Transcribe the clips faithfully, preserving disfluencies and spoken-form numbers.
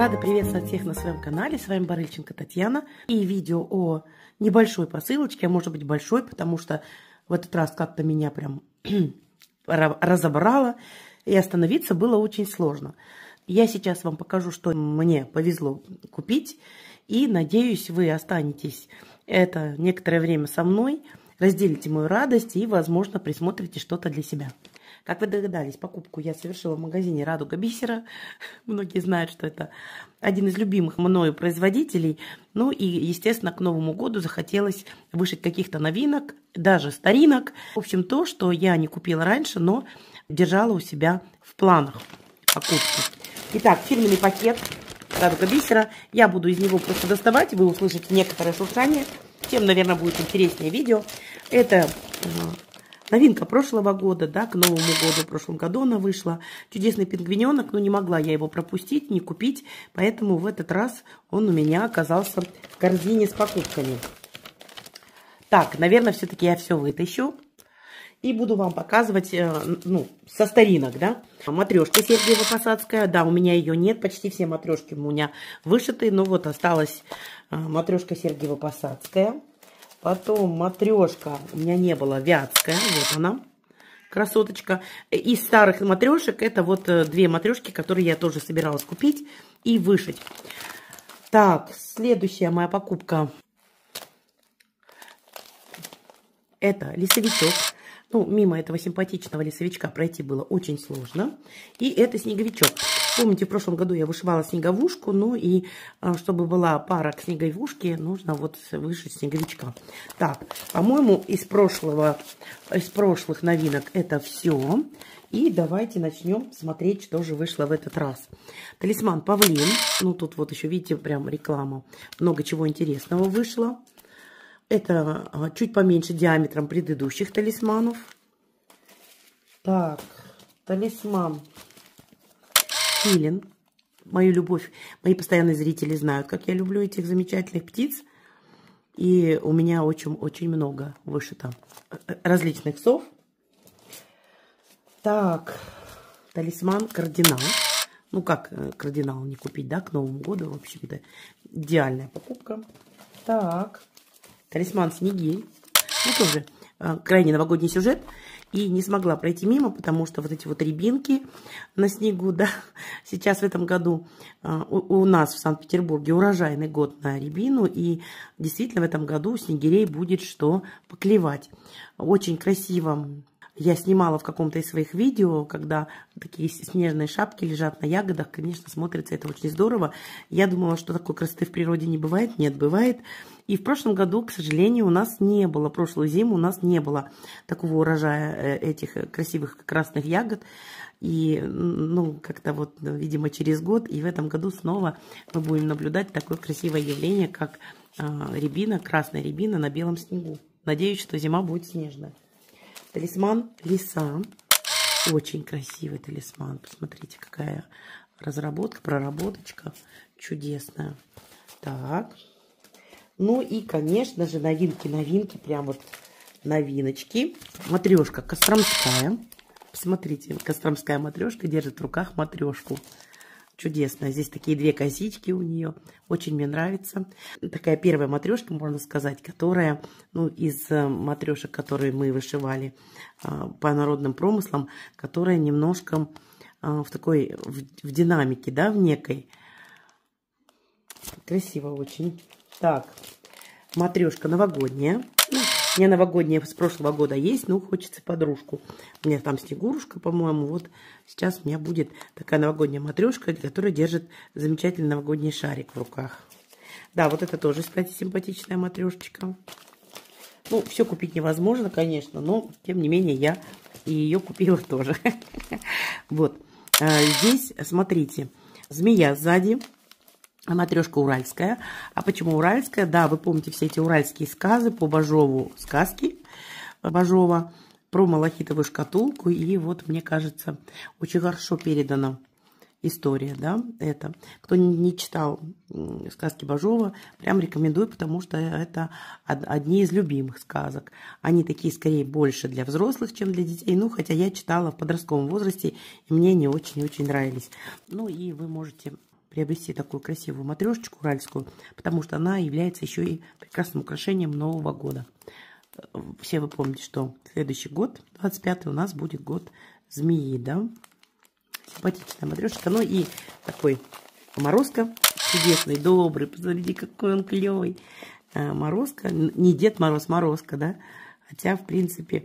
Рада приветствовать всех на своем канале. С вами Барыльченко Татьяна. И видео о небольшой посылочке, а может быть большой, потому что в этот раз как-то меня прям разобрало. И остановиться было очень сложно. Я сейчас вам покажу, что мне повезло купить. И надеюсь, вы останетесь это некоторое время со мной, разделите мою радость и, возможно, присмотрите что-то для себя. Как вы догадались, покупку я совершила в магазине «Радуга бисера». Многие знают, что это один из любимых мною производителей. Ну и, естественно, к Новому году захотелось вышить каких-то новинок, даже старинок. В общем, то, что я не купила раньше, но держала у себя в планах покупки. Итак, фирменный пакет «Радуга бисера». Я буду из него просто доставать, вы услышите некоторое шуршание. Тем, наверное, будет интереснее видео. Это новинка прошлого года, да, к Новому году, в прошлом году она вышла. Чудесный пингвиненок, но не могла я его пропустить, не купить, поэтому в этот раз он у меня оказался в корзине с покупками. Так, наверное, все-таки я все вытащу и буду вам показывать, ну, со старинок, да. Матрешка Сергиево-Посадская, да, у меня ее нет, почти все матрешки у меня вышиты, но вот осталась матрешка Сергиево-Посадская. Потом матрешка, у меня не было, вятская, вот она, красоточка. Из старых матрешек это вот две матрешки, которые я тоже собиралась купить и вышить. Так, следующая моя покупка, это лесовичок. Ну, мимо этого симпатичного лесовичка пройти было очень сложно. И это снеговичок. Помните, в прошлом году я вышивала снеговушку, ну и чтобы была пара к снеговушке, нужно вот вышить снеговичка. Так, по-моему, из прошлого, из прошлых новинок это все. И давайте начнем смотреть, что же вышло в этот раз. Талисман павлин. Ну, тут вот еще, видите, прям реклама. Много чего интересного вышло. Это чуть поменьше диаметром предыдущих талисманов. Так, талисман филин. Мою любовь, мои постоянные зрители знают, как я люблю этих замечательных птиц. И у меня очень-очень много вышито различных сов. Так, талисман кардинал. Ну как кардинал не купить, да, к Новому году, в общем-то, идеальная покупка. Так. Талисман снегирь. Ну, тоже э, крайне новогодний сюжет. И не смогла пройти мимо, потому что вот эти вот рябинки на снегу, да, сейчас в этом году э, у, у нас в Санкт-Петербурге урожайный год на рябину. И действительно в этом году у снегирей будет что поклевать. Очень красиво. Я снимала в каком-то из своих видео, когда такие снежные шапки лежат на ягодах. Конечно, смотрится это очень здорово. Я думала, что такой красоты в природе не бывает. Нет, бывает. И в прошлом году, к сожалению, у нас не было, прошлую зиму у нас не было такого урожая этих красивых красных ягод. И, ну, как-то вот, видимо, через год. И в этом году снова мы будем наблюдать такое красивое явление, как рябина, красная рябина на белом снегу. Надеюсь, что зима будет снежная. Талисман лиса. Очень красивый талисман. Посмотрите, какая разработка, проработочка чудесная. Так. Ну и, конечно же, новинки, новинки, прям вот новиночки. Матрешка костромская. Посмотрите, костромская матрешка держит в руках матрешку. Чудесно. Здесь такие две косички у нее. Очень мне нравится. Такая первая матрешка, можно сказать, которая, ну, из матрешек, которые мы вышивали по народным промыслам, которая немножко в такой, в, в динамике, да, в некой. Красиво очень. Так, матрешка новогодняя. У меня новогодняя с прошлого года есть, но хочется подружку. У меня там снегурушка, по-моему. Вот сейчас у меня будет такая новогодняя матрешка, которая держит замечательный новогодний шарик в руках. Да, вот это тоже, кстати, симпатичная матрешечка. Ну, все купить невозможно, конечно, но, тем не менее, я и ее купила тоже. Вот. Здесь, смотрите, змея сзади. Матрешка уральская. А почему уральская? Да, вы помните все эти уральские сказы по Бажову, сказки Бажова про малахитовую шкатулку. И вот, мне кажется, очень хорошо передана история, да, это. Кто не читал сказки Бажова, прям рекомендую, потому что это одни из любимых сказок. Они такие, скорее, больше для взрослых, чем для детей. Ну, хотя я читала в подростковом возрасте, и мне они очень-очень нравились. Ну, и вы можете приобрести такую красивую матрешечку уральскую, потому что она является еще и прекрасным украшением Нового года. Все вы помните, что следующий год, двадцать пятый, у нас будет год змеи, да? Симпатичная матрешечка. Ну и такой Морозко чудесный, добрый. Посмотрите, какой он клевый. Морозко, не Дед Мороз, Морозко, да? Хотя, в принципе...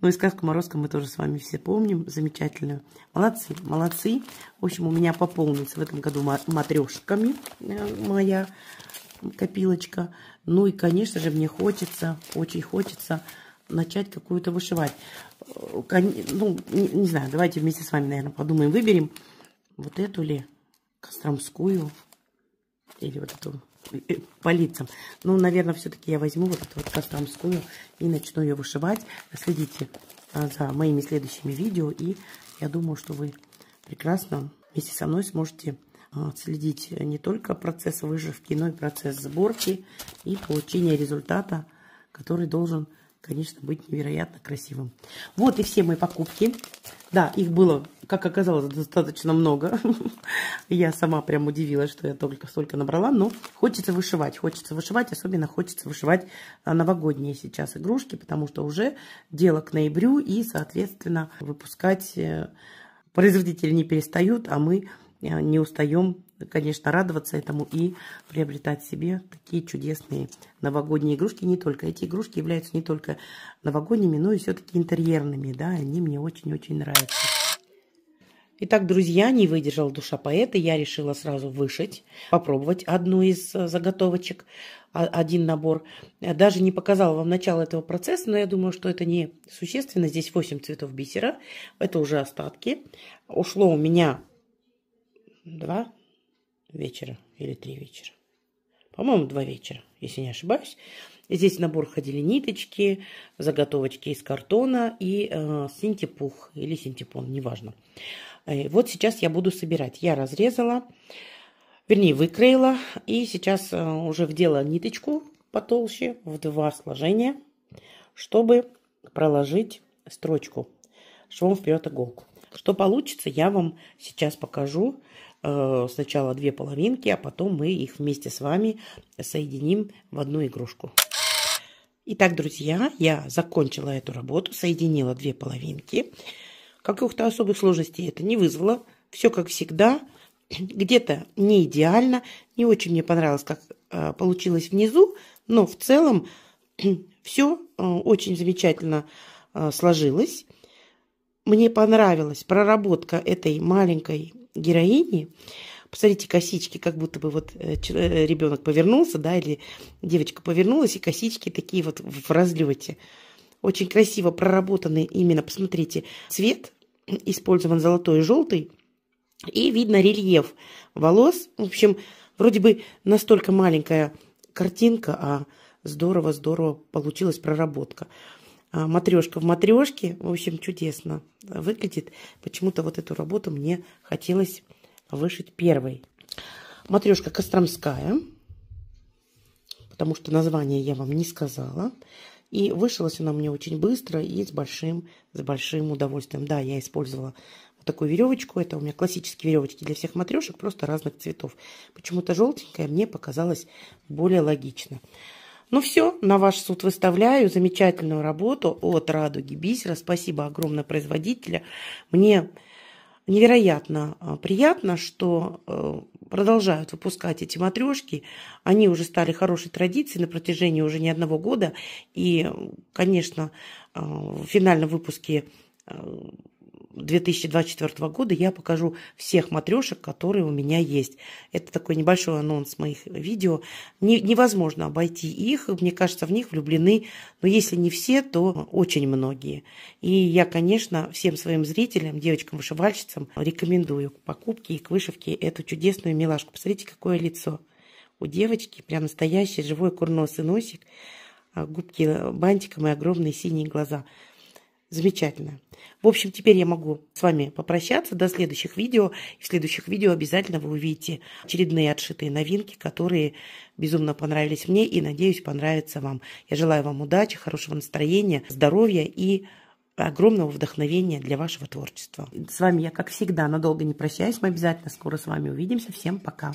Ну и сказку Морозко мы тоже с вами все помним. Замечательную. Молодцы, молодцы. В общем, у меня пополнится в этом году матрешками моя копилочка. Ну и, конечно же, мне хочется, очень хочется начать какую-то вышивать. Ну, не, не знаю, давайте вместе с вами, наверное, подумаем, выберем вот эту ли костромскую или вот эту по лицам. Ну, наверное, все-таки я возьму вот эту вот костромскую и начну ее вышивать. Следите за моими следующими видео, и я думаю, что вы прекрасно вместе со мной сможете следить не только процесс вышивки, но и процесс сборки и получения результата, который должен, конечно, быть невероятно красивым. Вот и все мои покупки. Да, их было, как оказалось, достаточно много. Я сама прям удивилась, что я только столько набрала. Но хочется вышивать, хочется вышивать. Особенно хочется вышивать новогодние сейчас игрушки, потому что уже дело к ноябрю. И, соответственно, выпускать производители не перестают, а мы не устаем, конечно, радоваться этому и приобретать себе такие чудесные новогодние игрушки. Не только эти игрушки являются не только новогодними, но и все-таки интерьерными, да, они мне очень-очень нравятся. Итак, друзья, не выдержала душа поэта, я решила сразу вышить, попробовать одну из заготовочек, один набор. Даже не показала вам начало этого процесса, но я думаю, что это не существенно. Здесь восемь цветов бисера, это уже остатки. Ушло у меня два вечера или три вечера. По-моему, два вечера, если не ошибаюсь. Здесь в набор ходили ниточки, заготовочки из картона и э, синтепух или синтепон, неважно. Э, вот сейчас я буду собирать. Я разрезала, вернее, выкроила. И сейчас э, уже вдела ниточку потолще в два сложения, чтобы проложить строчку швом вперед иголку. Что получится, я вам сейчас покажу. Сначала две половинки, а потом мы их вместе с вами соединим в одну игрушку. Итак, друзья, я закончила эту работу, соединила две половинки. Каких-то особых сложностей это не вызвало. Все как всегда. Где-то не идеально. Не очень мне понравилось, как получилось внизу. Но в целом все очень замечательно сложилось. Мне понравилась проработка этой маленькой героини. Посмотрите, косички, как будто бы вот ребенок повернулся, да, или девочка повернулась, и косички такие вот в разлете. Очень красиво проработаны именно, посмотрите, цвет использован золотой и желтый, и видно рельеф волос. В общем, вроде бы настолько маленькая картинка, а здорово-здорово получилась проработка. Матрешка в матрешке, в общем, чудесно выглядит. Почему-то вот эту работу мне хотелось вышить первой. Матрешка костромская, потому что название я вам не сказала. И вышилась она мне очень быстро и с большим, с большим удовольствием. Да, я использовала вот такую веревочку. Это у меня классические веревочки для всех матрешек, просто разных цветов. Почему-то желтенькая мне показалась более логично. Ну все, на ваш суд выставляю замечательную работу от Радуги бисера. Спасибо огромное производителю. Мне невероятно приятно, что продолжают выпускать эти матрешки. Они уже стали хорошей традицией на протяжении уже не одного года. И, конечно, в финальном выпуске две тысячи двадцать четвёртого года я покажу всех матрешек, которые у меня есть. Это такой небольшой анонс моих видео. Не, невозможно обойти их. Мне кажется, в них влюблены, но если не все, то очень многие. И я, конечно, всем своим зрителям, девочкам-вышивальщицам рекомендую к покупке и к вышивке эту чудесную милашку. Посмотрите, какое лицо у девочки. Прям настоящий живой курносый носик, губки бантиком и огромные синие глаза. Замечательно. В общем, теперь я могу с вами попрощаться до следующих видео. И в следующих видео обязательно вы увидите очередные отшитые новинки, которые безумно понравились мне и, надеюсь, понравятся вам. Я желаю вам удачи, хорошего настроения, здоровья и огромного вдохновения для вашего творчества. С вами я, как всегда, надолго не прощаюсь. Мы обязательно скоро с вами увидимся. Всем пока.